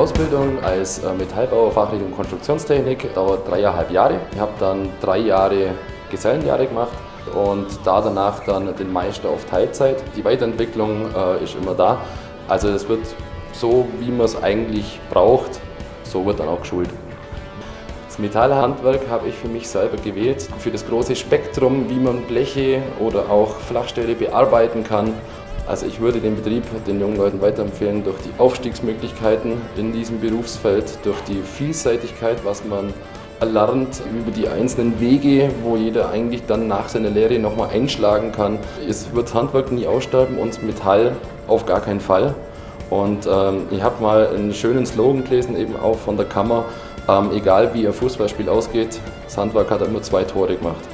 Ausbildung als Metallbauer, Fachrichtung Konstruktionstechnik, dauert 3,5 Jahre. Ich habe dann 3 Jahre Gesellenjahre gemacht und danach dann den Meister auf Teilzeit. Die Weiterentwicklung ist immer da. Also es wird so, wie man es eigentlich braucht, so wird dann auch geschult. Das Metallhandwerk habe ich für mich selber gewählt, für das große Spektrum, wie man Bleche oder auch Flachstelle bearbeiten kann. Also ich würde den Betrieb den jungen Leuten weiterempfehlen durch die Aufstiegsmöglichkeiten in diesem Berufsfeld, durch die Vielseitigkeit, was man erlernt über die einzelnen Wege, wo jeder eigentlich dann nach seiner Lehre nochmal einschlagen kann. Es wird Handwerk nie aussterben und Metall auf gar keinen Fall. Und ich habe mal einen schönen Slogan gelesen, eben auch von der Kammer, egal wie ein Fußballspiel ausgeht, das Handwerk hat immer 2 Tore gemacht.